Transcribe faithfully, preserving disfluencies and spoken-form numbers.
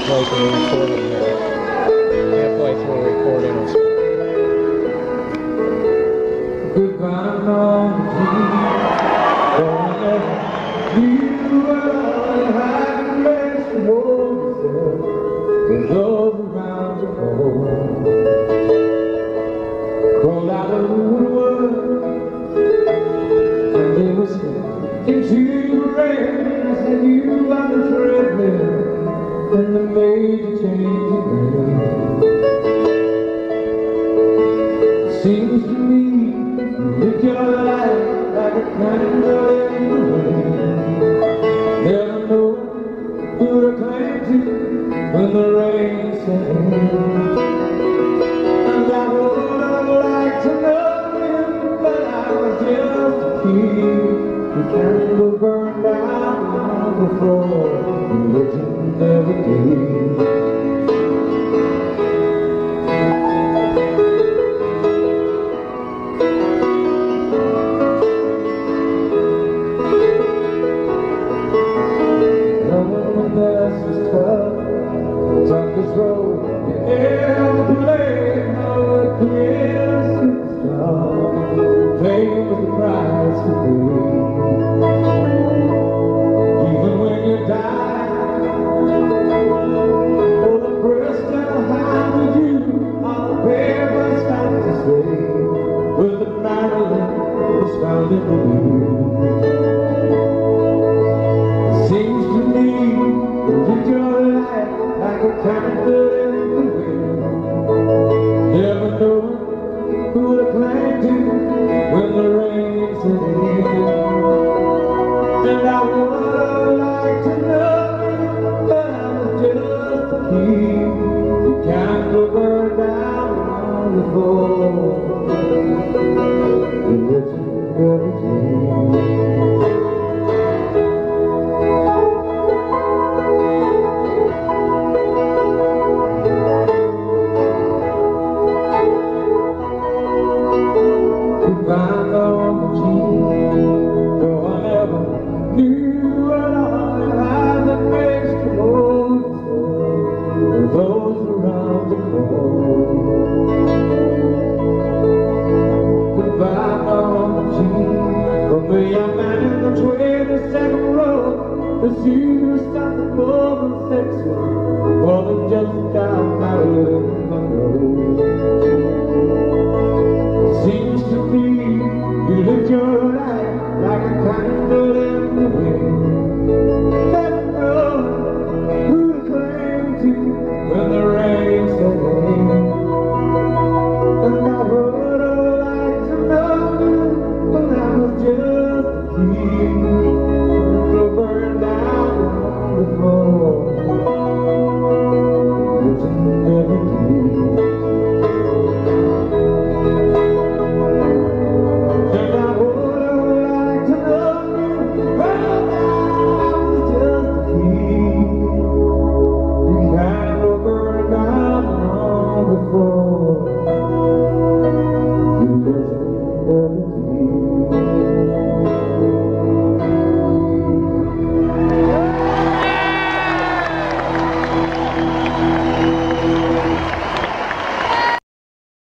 music like a recording here. Halfway through a recording or something. Goodbye, Lord, Jesus. You are the happiness of the love around the world. Crawled out of the woodwork, and they were scared into the rain. I said, you are the treadmill. And the major change seems to me you live your life like a candle in the wind. Never know who to cling to when the rain sets. And I would have liked to know him, but I was just a kid. The candle burned out on the floor. Every day. More than just down my road.